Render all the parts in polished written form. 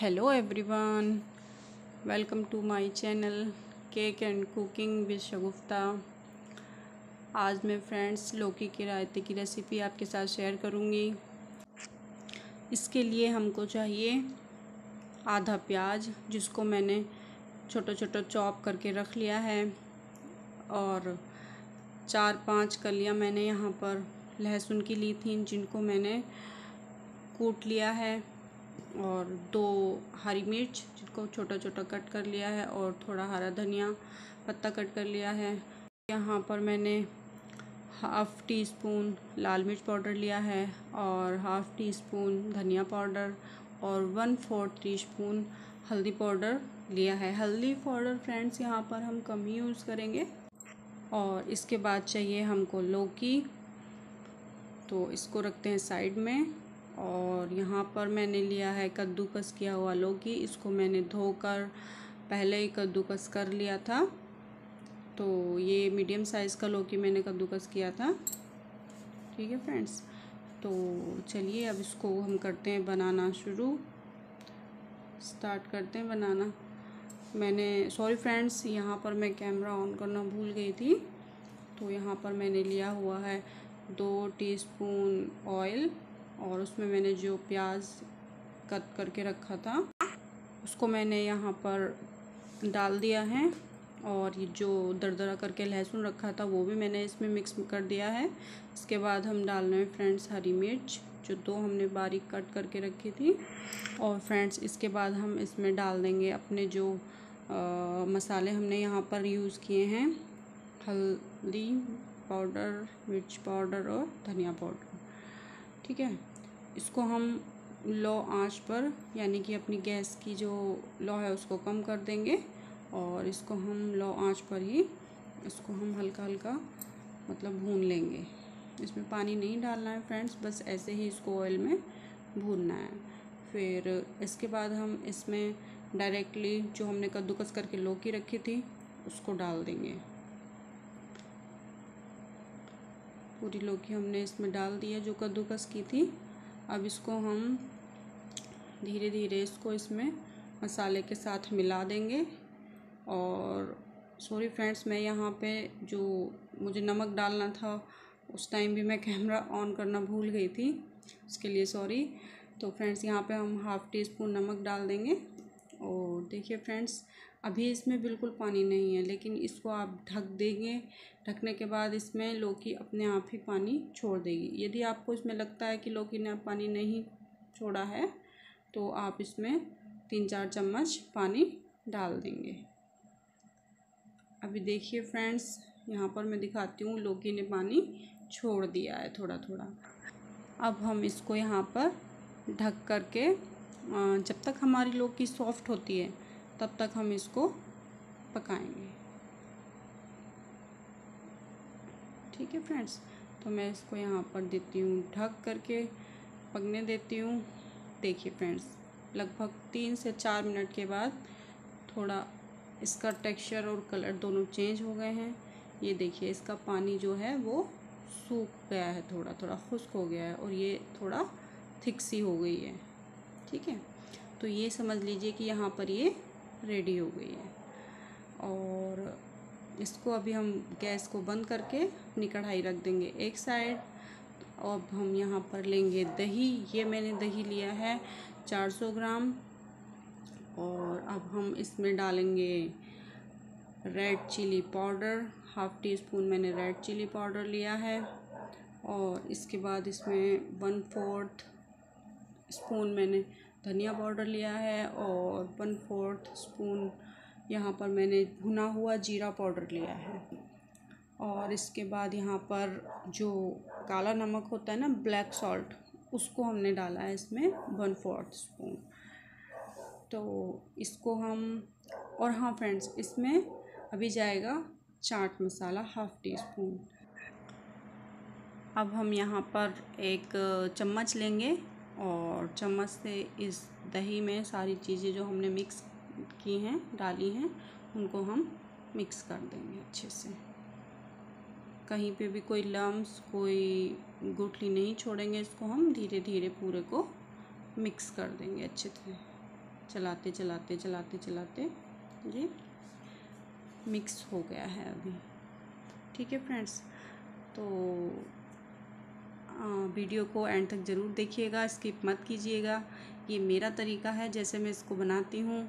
Hello everyone, welcome to my channel cake and cooking with Shagufta. आज मैं friends लौकी के रायते की रेसिपी आपके साथ शेयर करूंगी। इसके लिए हमको चाहिए आधा प्याज, जिसको मैंने छोटा छोटा चॉप करके रख लिया है, और 4-5 कलियां मैंने यहाँ पर लहसुन की ली थी, जिनको मैंने कूट लिया है, और 2 हरी मिर्च जिनको छोटा छोटा कट कर लिया है, और थोड़ा हरा धनिया पत्ता कट कर लिया है। यहाँ पर मैंने 1/2 टीस्पून लाल मिर्च पाउडर लिया है, और 1/2 टीस्पून धनिया पाउडर, और 1/4 टीस्पून हल्दी पाउडर लिया है। हल्दी पाउडर फ्रेंड्स यहाँ पर हम कम ही यूज़ करेंगे। और इसके बाद चाहिए हमको लौकी, तो इसको रखते हैं साइड में। और यहाँ पर मैंने लिया है कद्दूकस किया हुआ लौकी, इसको मैंने धोकर पहले ही कद्दूकस कर लिया था। तो ये मीडियम साइज़ का लौकी मैंने कद्दूकस किया था। ठीक है फ्रेंड्स, तो चलिए अब इसको हम करते हैं बनाना शुरू, स्टार्ट करते हैं बनाना। सॉरी फ्रेंड्स, यहाँ पर मैं कैमरा ऑन करना भूल गई थी। तो यहाँ पर मैंने लिया हुआ है 2 टीस्पून ऑयल, और उसमें मैंने जो प्याज कट करके रखा था उसको मैंने यहाँ पर डाल दिया है, और ये जो दरदरा करके लहसुन रखा था वो भी मैंने इसमें मिक्स कर दिया है। इसके बाद हम डाल रहे हैं फ्रेंड्स हरी मिर्च, जो 2 हमने बारीक कट करके रखी थी। और फ्रेंड्स इसके बाद हम इसमें डाल देंगे अपने जो मसाले हमने यहाँ पर यूज़ किए हैं, हल्दी पाउडर, मिर्च पाउडर और धनिया पाउडर। ठीक है, इसको हम लो आंच पर, यानी कि अपनी गैस की जो लो है उसको कम कर देंगे, और इसको हम लो आंच पर ही इसको हम हल्का हल्का मतलब भून लेंगे। इसमें पानी नहीं डालना है फ्रेंड्स, बस ऐसे ही इसको ऑयल में भूनना है। फिर इसके बाद हम इसमें डायरेक्टली जो हमने कद्दूकस करके लौकी रखी थी उसको डाल देंगे। पूरी लौकी हमने इसमें डाल दी है जो कद्दूकस की थी। अब इसको हम धीरे धीरे इसको इसमें मसाले के साथ मिला देंगे। और सॉरी फ्रेंड्स, मैं यहाँ पे जो मुझे नमक डालना था उस टाइम भी मैं कैमरा ऑन करना भूल गई थी, उसके लिए सॉरी। तो फ्रेंड्स यहाँ पे हम 1/2 टीस्पून नमक डाल देंगे। और देखिए फ्रेंड्स, अभी इसमें बिल्कुल पानी नहीं है, लेकिन इसको आप ढक देंगे। ढकने के बाद इसमें लौकी अपने आप ही पानी छोड़ देगी। यदि आपको इसमें लगता है कि लौकी ने पानी नहीं छोड़ा है, तो आप इसमें 3-4 चम्मच पानी डाल देंगे। अभी देखिए फ्रेंड्स, यहाँ पर मैं दिखाती हूँ, लौकी ने पानी छोड़ दिया है थोड़ा थोड़ा। अब हम इसको यहाँ पर ढक करके, जब तक हमारी लौकी सॉफ्ट होती है तब तक हम इसको पकाएंगे। ठीक है फ्रेंड्स, तो मैं इसको यहाँ पर देती हूँ ढक करके, पकने देती हूँ। देखिए फ्रेंड्स, लगभग 3 से 4 मिनट के बाद थोड़ा इसका टेक्सचर और कलर दोनों चेंज हो गए हैं। ये देखिए, इसका पानी जो है वो सूख गया है, थोड़ा थोड़ा खुश्क हो गया है, और ये थोड़ा थिक सी हो गई है। ठीक है, तो ये समझ लीजिए कि यहाँ पर ये रेडी हो गई है। और इसको अभी हम गैस को बंद करके अपनी कढ़ाई रख देंगे एक साइड। अब हम यहाँ पर लेंगे दही, ये मैंने दही लिया है 400 ग्राम। और अब हम इसमें डालेंगे रेड चिली पाउडर, 1/2 टीस्पून मैंने रेड चिली पाउडर लिया है। और इसके बाद इसमें 1/4 स्पून मैंने धनिया पाउडर लिया है, और 1/4 स्पून यहाँ पर मैंने भुना हुआ जीरा पाउडर लिया है। और इसके बाद यहाँ पर जो काला नमक होता है ना, ब्लैक सॉल्ट, उसको हमने डाला है इसमें 1/4 स्पून। तो इसको हम, और हाँ फ्रेंड्स, इसमें अभी जाएगा चाट मसाला 1/2 टीस्पून। अब हम यहाँ पर 1 चम्मच लेंगे, और चम्मच से इस दही में सारी चीज़ें जो हमने मिक्स की हैं, डाली हैं, उनको हम मिक्स कर देंगे अच्छे से। कहीं पे भी कोई लम्स, कोई गुठली नहीं छोड़ेंगे। इसको हम धीरे धीरे पूरे को मिक्स कर देंगे अच्छे से चलाते चलाते चलाते चलाते ये मिक्स हो गया है अभी। ठीक है फ्रेंड्स, तो वीडियो को एंड तक ज़रूर देखिएगा, स्किप मत कीजिएगा। ये मेरा तरीका है जैसे मैं इसको बनाती हूँ,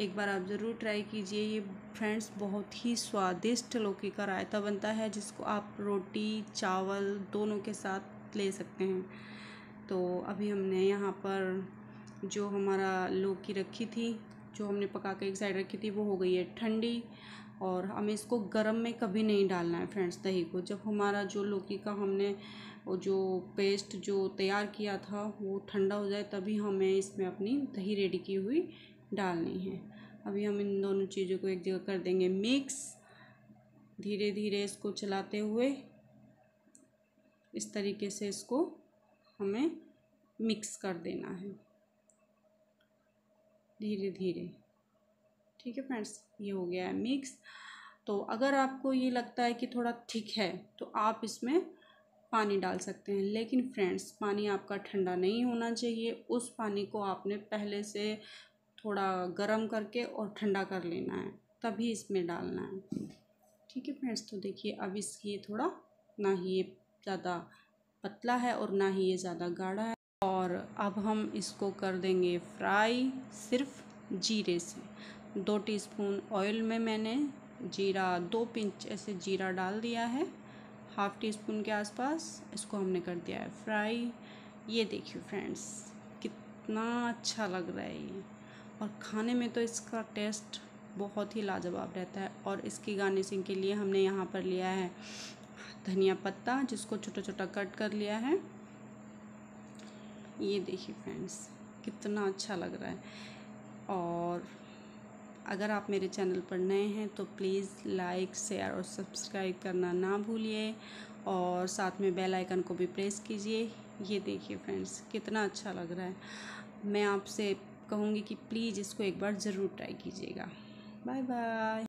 एक बार आप ज़रूर ट्राई कीजिए। ये फ्रेंड्स बहुत ही स्वादिष्ट लौकी का रायता बनता है, जिसको आप रोटी चावल दोनों के साथ ले सकते हैं। तो अभी हमने यहाँ पर जो हमारा लौकी रखी थी, जो हमने पका के एक साइड रखी थी, वो हो गई है ठंडी। और हमें इसको गर्म में कभी नहीं डालना है फ्रेंड्स दही को। जब हमारा जो लौकी का हमने जो पेस्ट जो तैयार किया था वो ठंडा हो जाए, तभी हमें इसमें अपनी दही रेडी की हुई डालनी है। अभी हम इन दोनों चीज़ों को एक जगह कर देंगे मिक्स, धीरे धीरे इसको चलाते हुए। इस तरीके से इसको हमें मिक्स कर देना है धीरे धीरे। ठीक है फ्रेंड्स, ये हो गया है मिक्स। तो अगर आपको ये लगता है कि थोड़ा थिक है तो आप इसमें पानी डाल सकते हैं, लेकिन फ्रेंड्स पानी आपका ठंडा नहीं होना चाहिए। उस पानी को आपने पहले से थोड़ा गर्म करके और ठंडा कर लेना है, तभी इसमें डालना है। ठीक है फ्रेंड्स, तो देखिए अब इसकी थोड़ा, ना ही ये ज़्यादा पतला है और ना ही ये ज़्यादा गाढ़ा है। और अब हम इसको कर देंगे फ्राई सिर्फ जीरे से। 2 टीस्पून ऑयल में मैंने जीरा, 2 पिंच ऐसे जीरा डाल दिया है, ½ टीस्पून के आसपास। इसको हमने कर दिया है फ्राई। ये देखिए फ्रेंड्स कितना अच्छा लग रहा है ये, और खाने में तो इसका टेस्ट बहुत ही लाजवाब रहता है। और इसकी गार्निशिंग के लिए हमने यहाँ पर लिया है धनिया पत्ता, जिसको छोटा छोटा कट कर लिया है। ये देखिए फ्रेंड्स कितना अच्छा लग रहा है। और अगर आप मेरे चैनल पर नए हैं तो प्लीज़ लाइक, शेयर और सब्सक्राइब करना ना भूलिए, और साथ में बेल आइकन को भी प्रेस कीजिए। ये देखिए फ्रेंड्स कितना अच्छा लग रहा है। मैं आपसे कहूँगी कि प्लीज़ इसको एक बार ज़रूर ट्राई कीजिएगा। Bye bye.